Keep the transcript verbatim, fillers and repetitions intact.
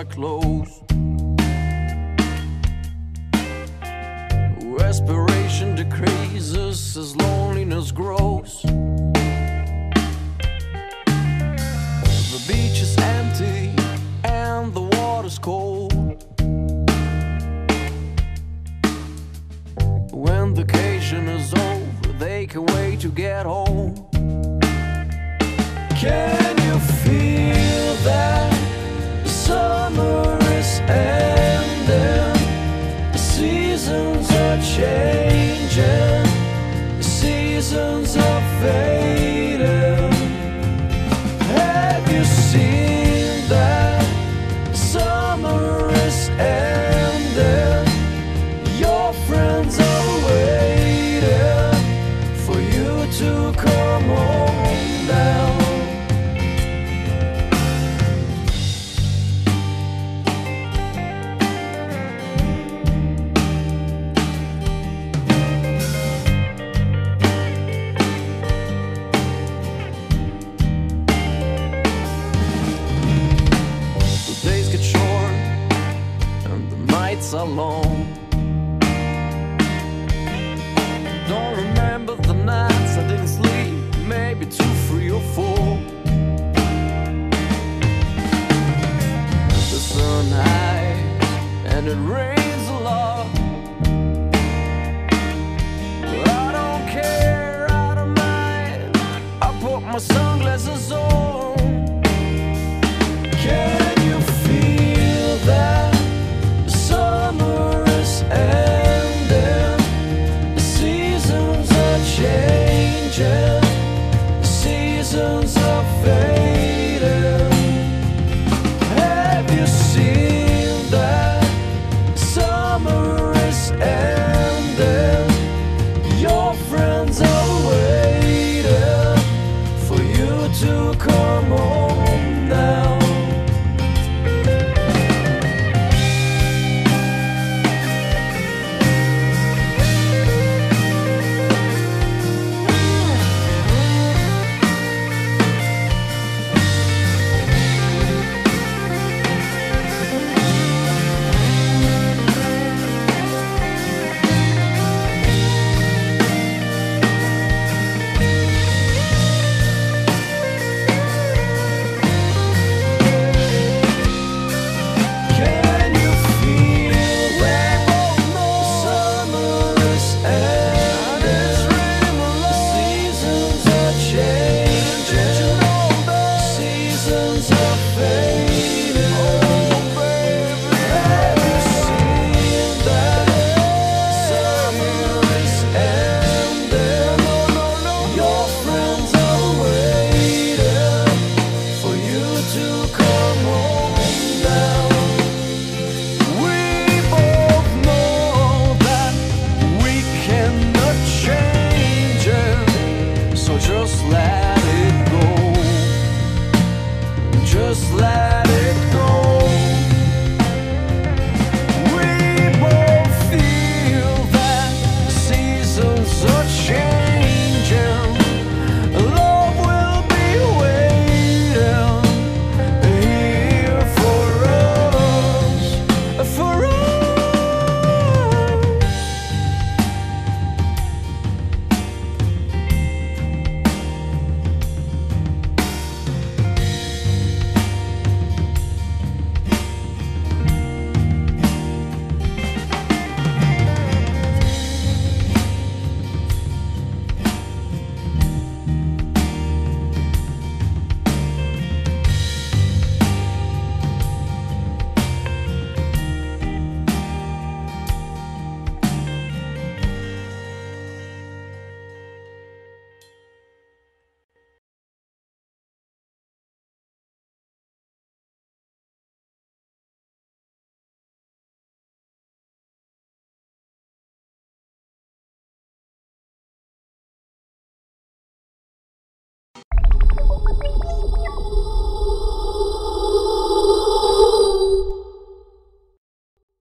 my clothes. Respiration decreases as loneliness grows. The beach is empty and the water's cold. When vacation is over, they can wait to get home. Can you feel that the summer is ending? The seasons are changing. The seasons are fading. Have you seen that the summer is ending? Your friends are to come home now. The days get short and the nights are long. Don't remember the night I didn't sleep, maybe two, three or four. The sun hides and it rains a lot. I don't care, I don't mind. I put my sunglasses on. Can you feel that the summer is ending? The seasons are changing. The seasons